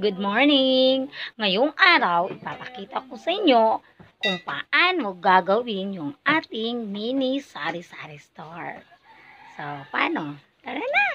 Good morning! Ngayong araw, ipapakita ko sa inyo kung paano gagawin yung ating mini sari-sari store. So, paano? Tara na!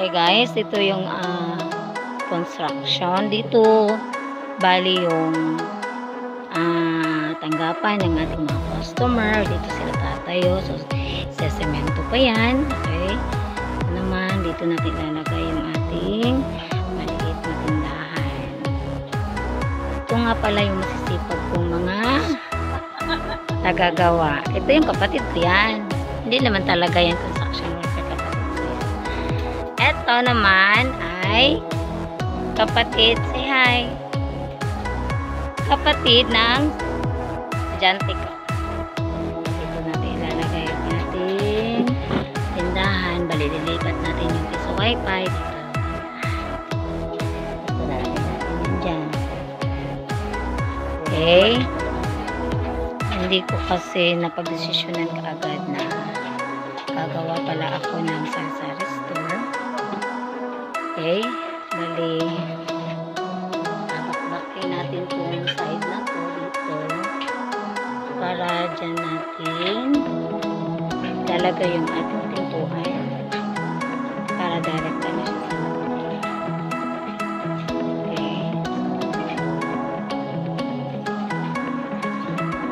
Okay guys, ito yung construction dito. Bali yung tanggapan ng ating mga customer. Dito sila tatayo. So, sesemento pa yan. Okay. Ito naman, dito natin ilalagay yung ating maliit na tindahan. Ito nga pala yung masisipag kong mga tagagawa. Ito yung kapatid ko yan. Hindi naman talaga yan construction worker. Ito naman ay kapatid, say hi, kapatid ng estudyante ko. Dito natin ilalagay ang ating tindahan. Balililipat natin yung piso wifi. Dito natin yun dyan. Okay, hindi ko kasi napag-desisyonan kaagad na gagawa pala ako ng sari-sari store. Okay, bali bakbakin natin itong side na to dito para dyan natin lalagay yung ating pintuan para direct na siya sa pintuan.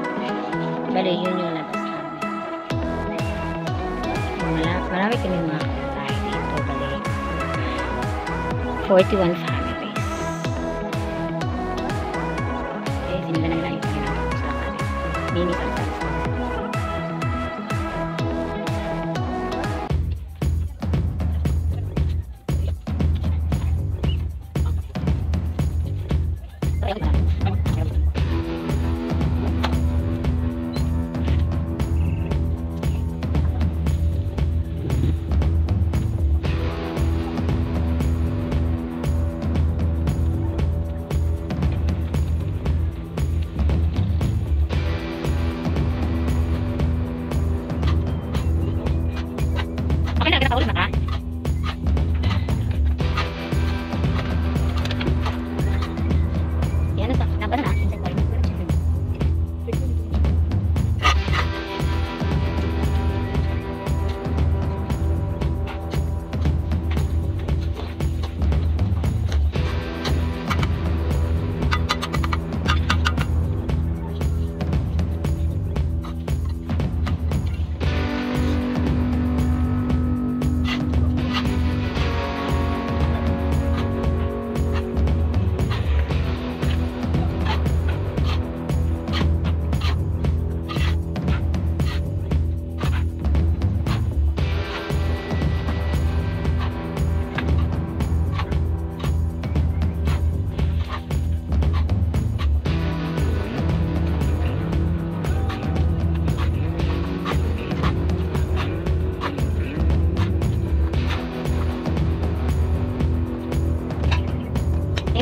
Okay, bali yun yung labas namin. Marami kami mga 41 families. Okay, sinila nila yung panginawa ko sa akin. Mini panginawa ko.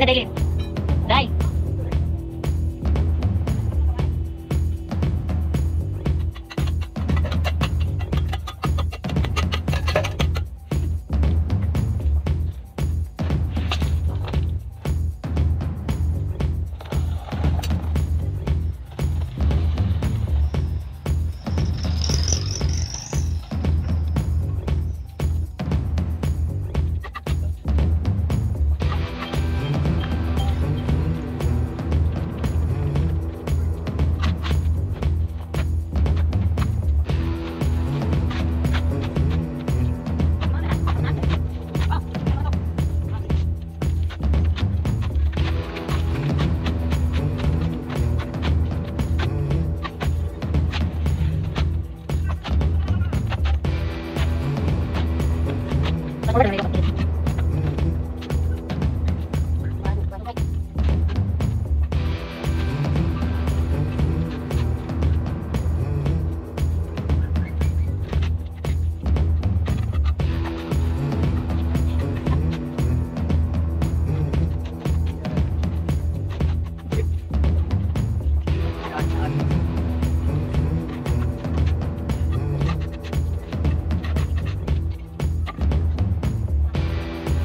Dali. Dai.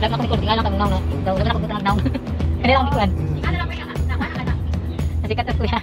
Lagi ako recording lang kami na daw na ako down. Kanila ako kuan. Ano lang kaya nakakatawa. Kasi katapo ya.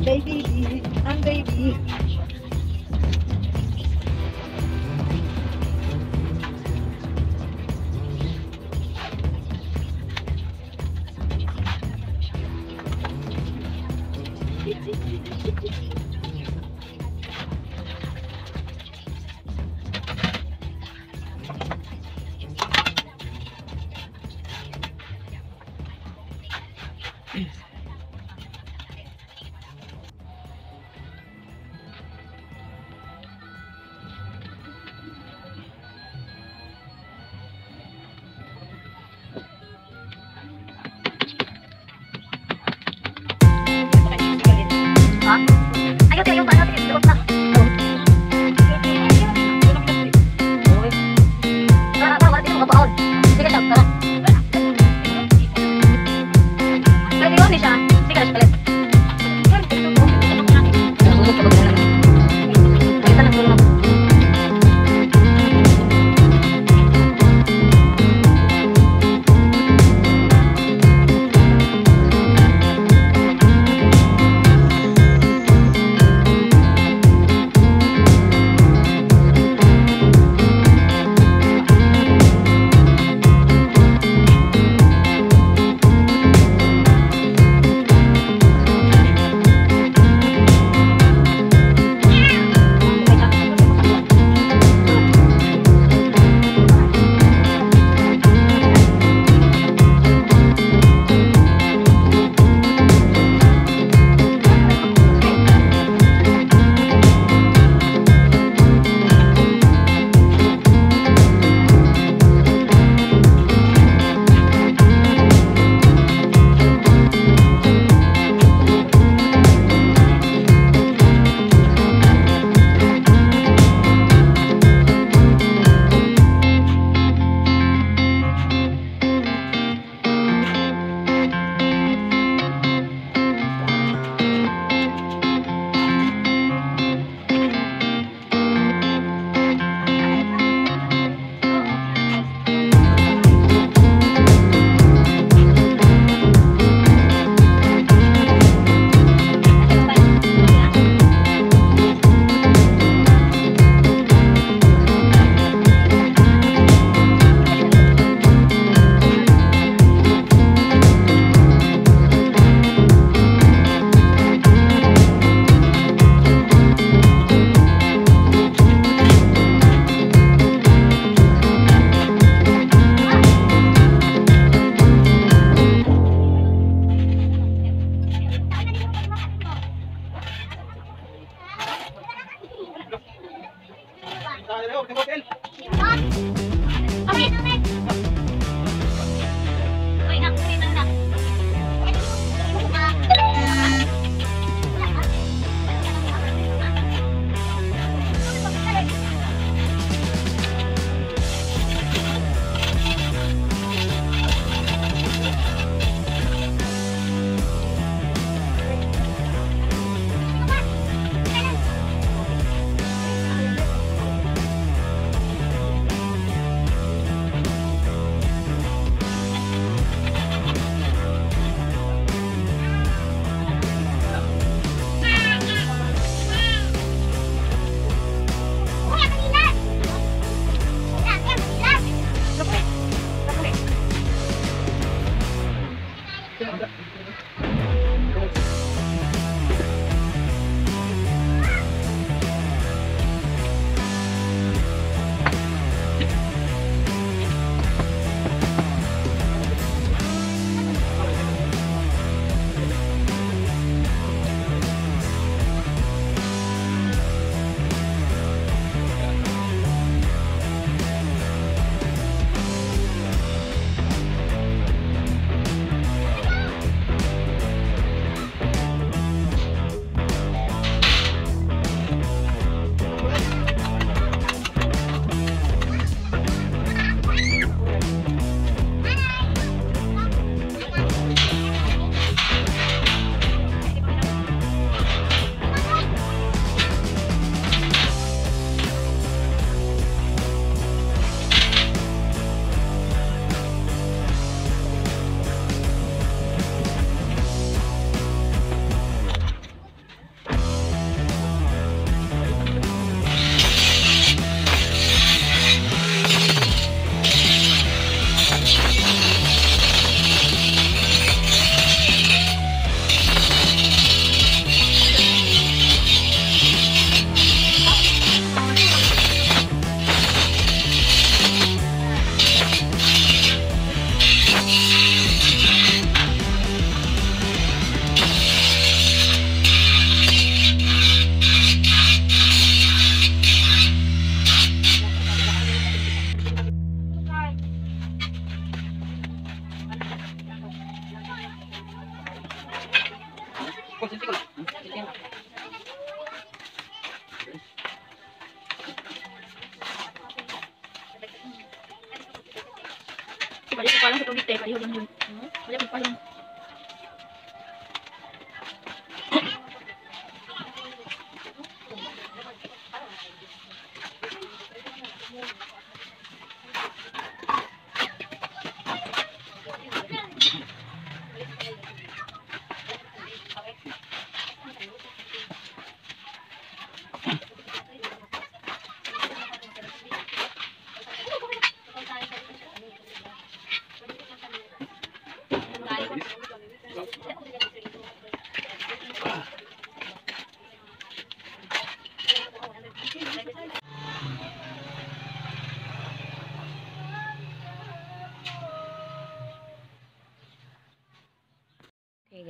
Baby, I'm baby.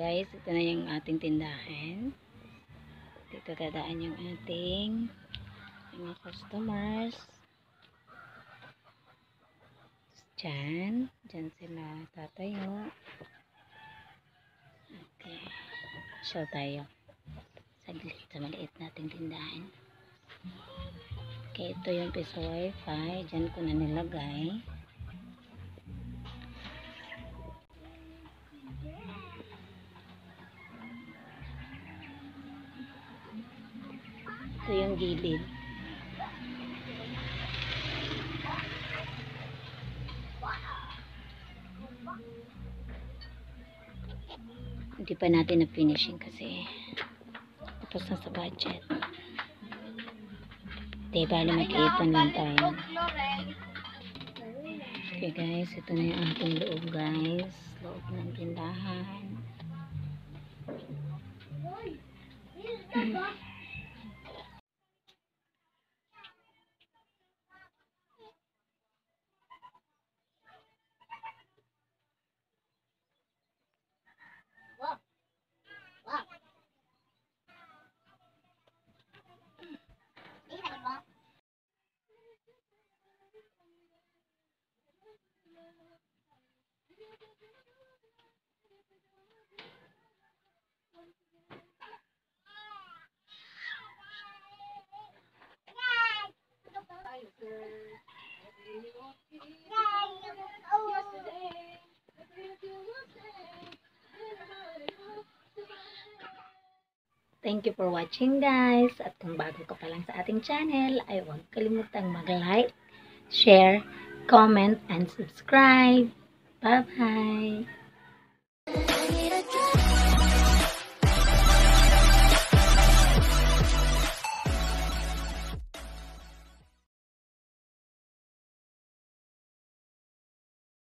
Guys, ito na yung ating tindahan. Dito dadaan yung ating mga customers. Diyan. Diyan sila tatayo. Okay. Show tayo. Saglit sa maliit nating tindahan. Okay, ito yung piso wifi. Diyan ko na nilagay. Ito yung gilid. Hindi pa natin na-finishing kasi tapos na sa budget. Di bali mag-iipon lang tayo. Okay guys, ito na yung ating loob guys. Loob ng tindahan. Thank you for watching guys, at kung bago ka pa lang sa ating channel ay huwag kalimutang mag-like, share, comment and subscribe. Bye bye.